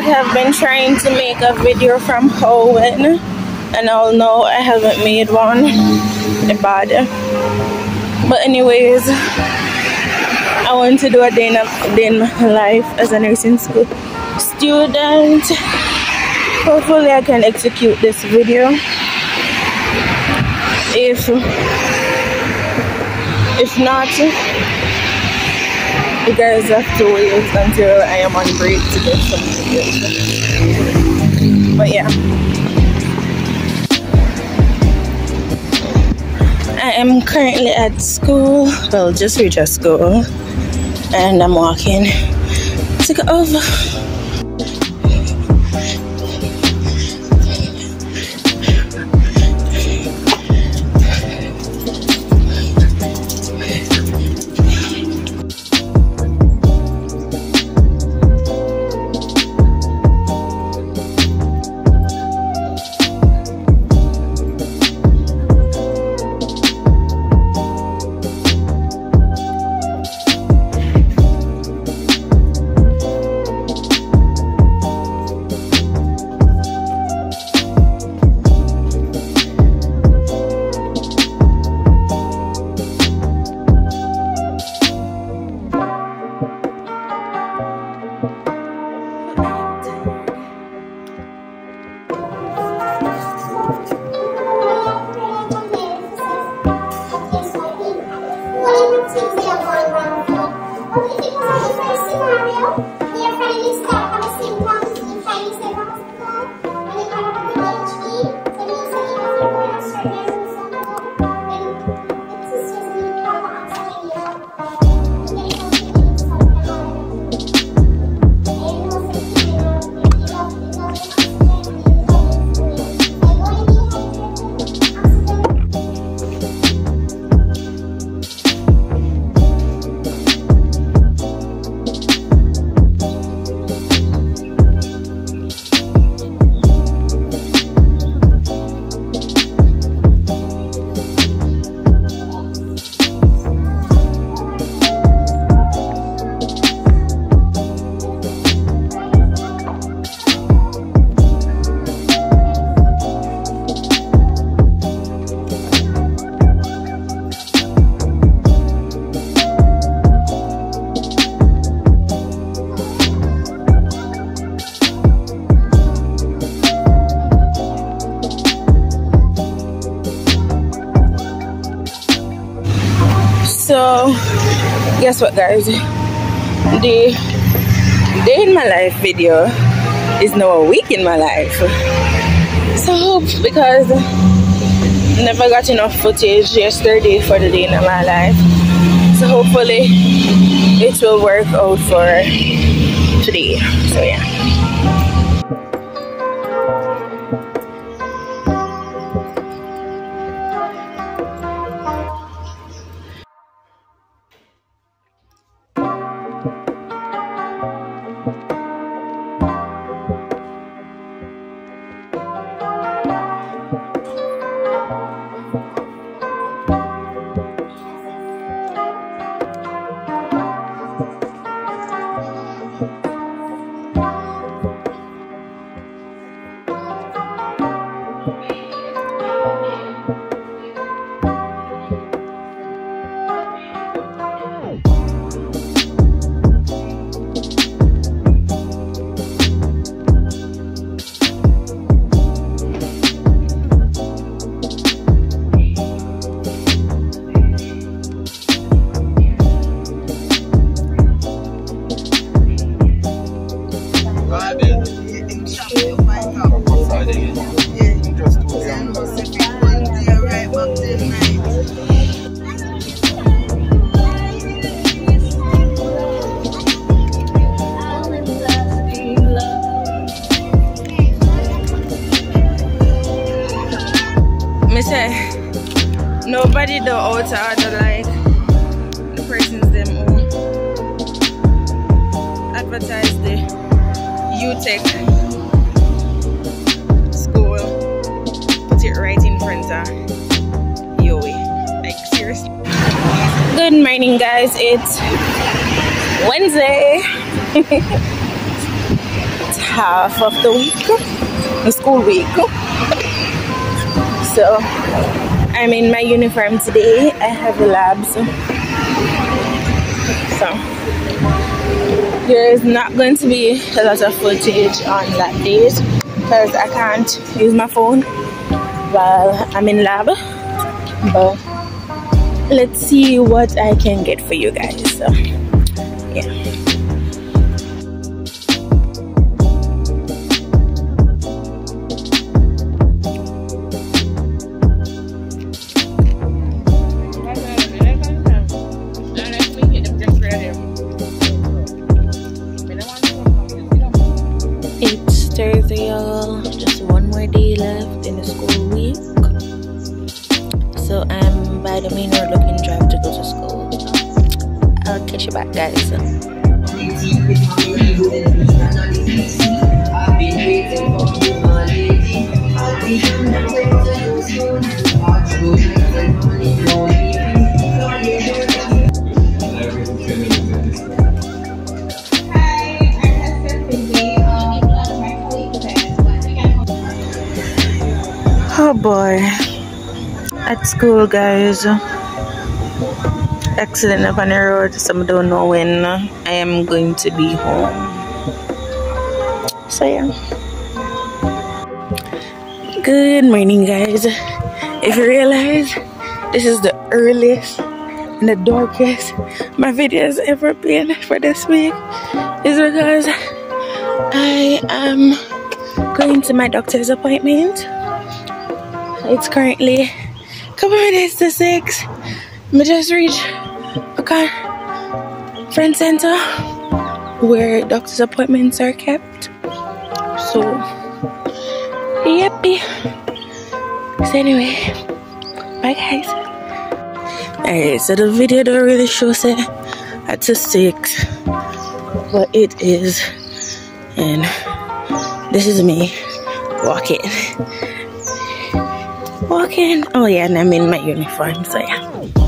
that have been trying to make a video from Hoenn, and I'll know I haven't made one. Bad. But anyways, I want to do a day in my life as a nursing school student. Hopefully I can execute this video. If not, you guys have to wait until I am on break to get some videos. But yeah, I am currently at school. Well, just reached a school, and I'm walking to go over. So, guess what, guys? The day in my life video is now a week in my life. So, because I never got enough footage yesterday for the day in my life. So, hopefully, it will work out for today. So, yeah. Nobody do out order like the persons them who advertise the UTech school, put it right in front of your way. Like, seriously. Good morning, guys, it's Wednesday. half of the week, the school week. So I'm in my uniform today. I have a lab, so there is not going to be a lot of footage on that day because I can't use my phone while I'm in lab. But let's see what I can get for you guys. So yeah. Thursday, y'all. Just one more day left in the school week. So I'm by the main road looking drive to go to school. I'll catch you back, guys. Oh boy, at school, guys. Accident up on the road. Some don't know when I am going to be home. So yeah. Good morning, guys. If you realize, this is the earliest and the darkest my video has ever been for this week. It's because I am going to my doctor's appointment. It's currently a couple minutes to 6. I just reached a friend center where doctor's appointments are kept. So, yippee. So anyway, bye guys. Alright, so the video don't really show set at 6, but it is, and this is me walking. Oh yeah, and I'm in my uniform, so yeah.